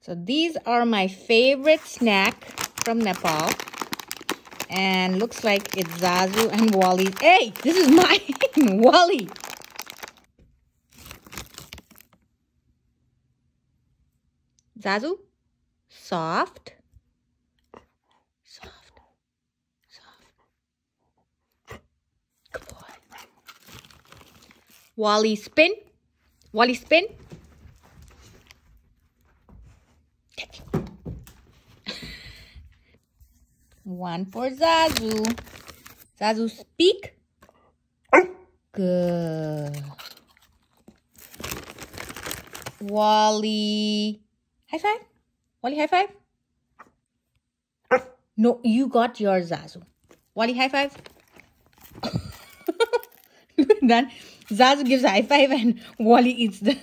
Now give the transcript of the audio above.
So these are my favorite snack from Nepal. And looks like it's Zazu and Wally's. Hey, this is mine, Wally. Zazu, soft. Soft. Soft. Good boy. Wally, spin. Wally, spin. One for Zazu. Zazu, speak. Good. Wally. High five. Wally, high five. No, you got your Zazu. Wally, high five. Then Zazu gives a high five and Wally eats the...